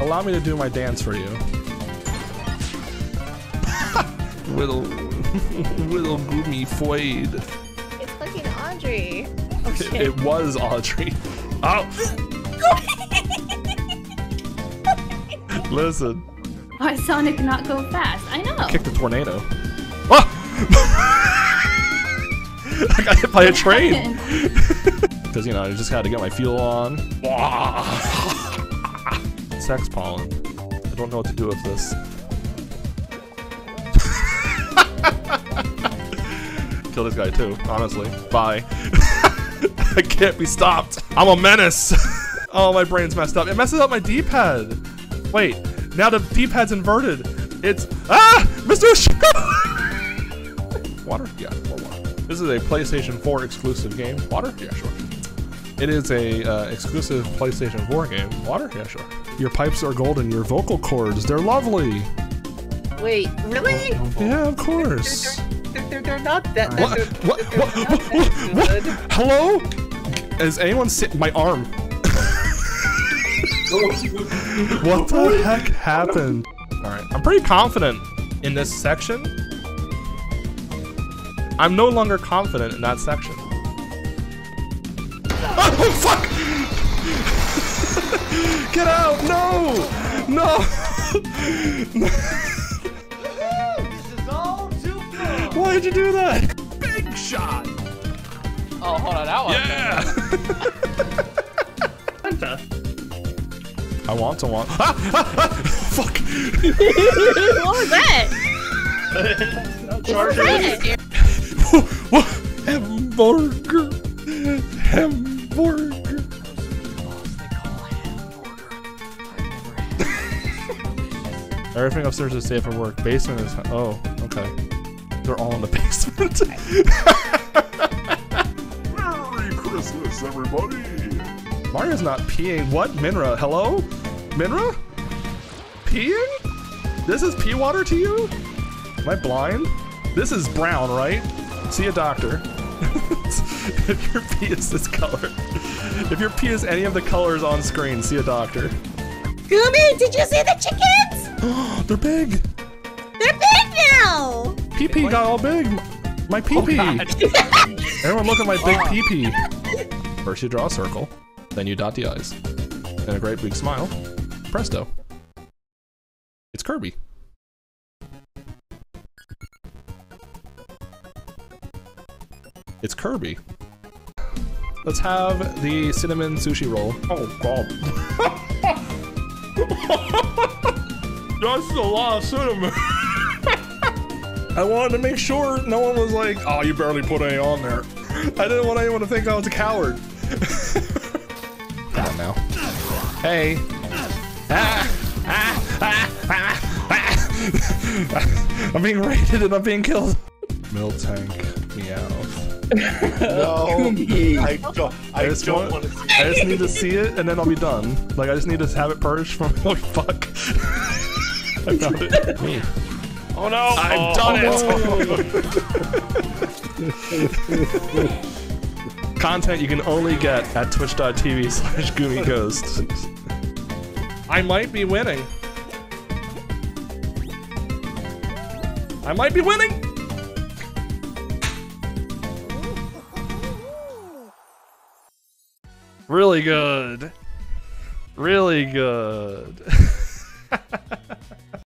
Allow me to do my dance for you. Little, little gloomy Floyd. It's fucking Audrey. Oh, shit. It was Audrey. Oh. Listen. Why Sonic not go fast? I know. Kick the tornado. Oh! I got hit by a train. Because you know I just had to get my fuel on. Sex pollen. I don't know what to do with this. Kill this guy too, honestly. Bye. I can't be stopped. I'm a menace. Oh, my brain's messed up. It messes up my D-pad. Wait, now the D-pad's inverted. It's Mr. Water? Yeah, more water. This is a PlayStation 4 exclusive game. Water? Yeah, sure. It is a exclusive PlayStation 4 game. Water? Yeah, sure. Your pipes are golden. Your vocal cords, they're lovely. Wait, really? Yeah, of course. They're not that good. What? Hello? Is anyone sitting my arm? What the heck happened? Alright, I'm pretty confident in this section. I'm no longer confident in that section. Oh, fuck! Get out! No! No! Why did you do that? Big shot! Oh, hold on, that one. Yeah! I want to want. Fuck! What was that? Charger. Hamburger. Hamburger. They call it hamburger. Everything upstairs is safe for work. Basement is. Oh, okay. They're all in the basement. Merry Christmas, everybody! Mario's not peeing. What? Minra, hello? Minra? Peeing? This is pee water to you? Am I blind? This is brown, right? See a doctor. If your pee is this color. If your pee is any of the colors on screen, see a doctor. Gooby, did you see the chickens? They're big! They're big now! Pee-pee got all big. My pee-pee. Oh, everyone look at my big pee-pee. First you draw a circle, then you dot the I's. Then a great big smile. Presto. It's Kirby. It's Kirby. Let's have the cinnamon sushi roll. Oh, God. That's a lot of cinnamon. I wanted to make sure no one was like, oh, you barely put any on there. I didn't want anyone to think I was a coward. Come on now. Hey. I'm being raided and I'm being killed. Miltank, meow. No. I just need to see it and then I'll be done. Like, I just need to have it purged from. Oh, fuck. I found it. Me. Oh no! I've done it! Content you can only get at twitch.tv/goomyghost. I might be winning. I might be winning! Really good. Really good.